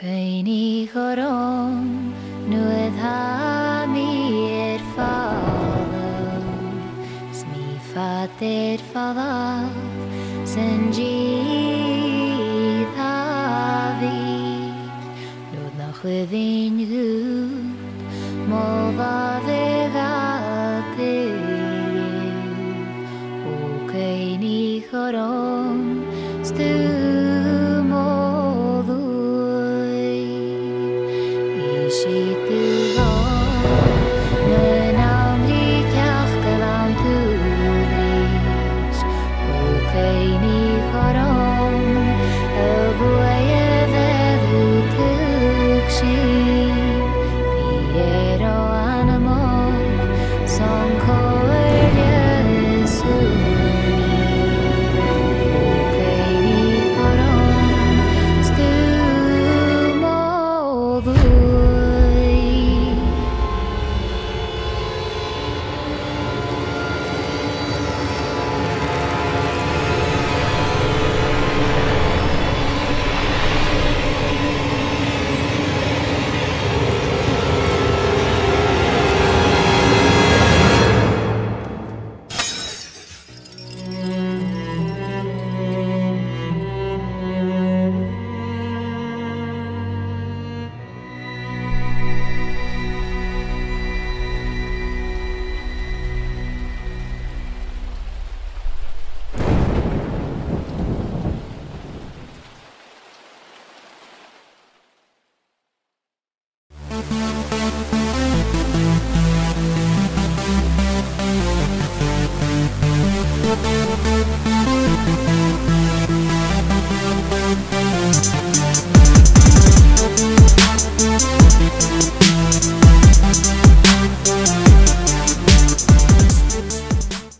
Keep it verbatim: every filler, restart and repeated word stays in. Queenie Goron knew with Hami it followed. Smifa did fall off, Sanji Tavi. Lord noch within you, Mova Vega Pig. O Queenie Goron.